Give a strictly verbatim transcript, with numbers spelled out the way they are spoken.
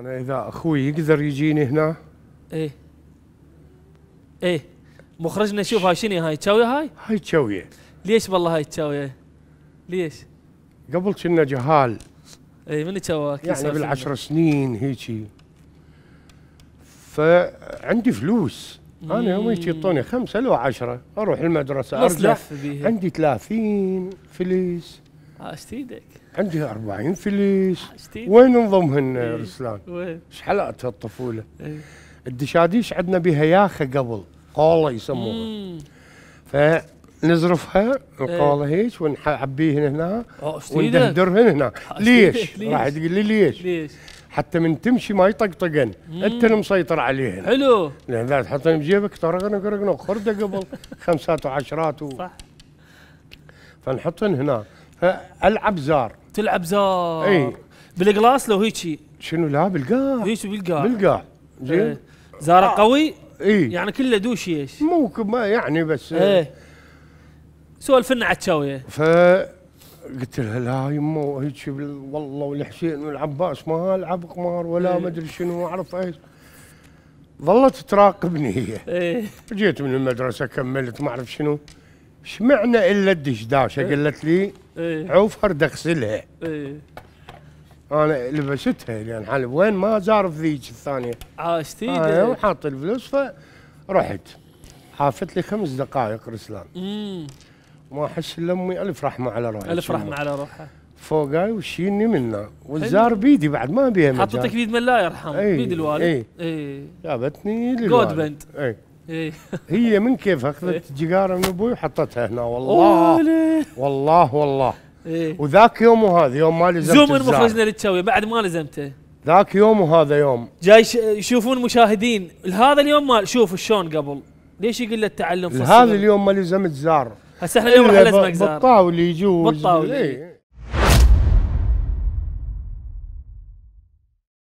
أنا إذا أخوي يقدر يجيني هنا؟ إيه إيه مخرجنا. شوف هاي شنو هاي تشاوية؟ هاي هاي تشاوية. ليش والله هاي تشاوية؟ ليش؟ قبل كنا جهال. إيه من تشاواك؟ يعني بالعشر سنين هيجي. فعندي فلوس. أنا يوم هيك يعطوني خمسة لو عشرة أروح المدرسة أرجع عندي ثلاثين فليس. عاشت ايدك. عندي أربعين فليس. وين نضمهن ايه رسلان؟ وين؟ ايش حلقت هالطفولة؟ ايه الدشاديش عندنا بها ياخة قبل قالة يسموها. فنزرفها القالة ايه هيك ونعبيهن هنا وندهدرهن هنا. ليش؟ راح تقول لي ليش؟ ليش؟ حتى من تمشي ما يطقطقن، انت المسيطر عليهن. حلو. لان اذا تحطن بجيبك طرقن قرقن وخرده قبل خمسات وعشرات و... صح. فنحطن هنا، فالعب زار. تلعب زار. اي. بالقلاص لو هيجي. شنو لا بالقاع. هيجي بالقاع. بالقاع. زين. ايه. زاره آه. قوي. اي. يعني كله دوش ايش. مو ما يعني بس. ايه. سولفنا على التشاويه. ف قلت لها لا يمه وهيك والله والحسين والعباس ما العب قمار ولا ما ادري شنو ما اعرف ايش. ظلت تراقبني هي. ايه جيت من المدرسه كملت ما اعرف شنو. ايش معنى الا الدشداشه؟ قالت لي ايه عوفر دغسلها. ايه انا لبستها لان حالي وين ما زارف ذيك الثانيه. عاشت ايدك. انا وحاط الفلوس فرحت. حافت لي خمس دقائق رسلان. امم ما احس الا امي الف رحمه على روحها. الف رحمه على روحها. فوقاي وشيلني منه والزار بيدي بعد ما بيها مجال. حطتك بيد من لا يرحم. ايه بيد الوالد. اي اي جابتني للوالد. جود بنت. اي اي هي من كيف اخذت جيجاره من ابوي وحطتها هنا والله. والله والله والله. اي وذاك يوم وهذا يوم ما لزمت الزار. زوم مخرجنا للتشاوي بعد ما لزمته. ذاك يوم وهذا يوم. جاي يشوفون مشاهدين هذا اليوم ما شوفوا شلون قبل. ليش يقول له التعلم فصل؟ هذا اليوم ما لزمت زار. هسه احنا اليوم راح نلزمك زار بالطاوله يجوز بالطاوله.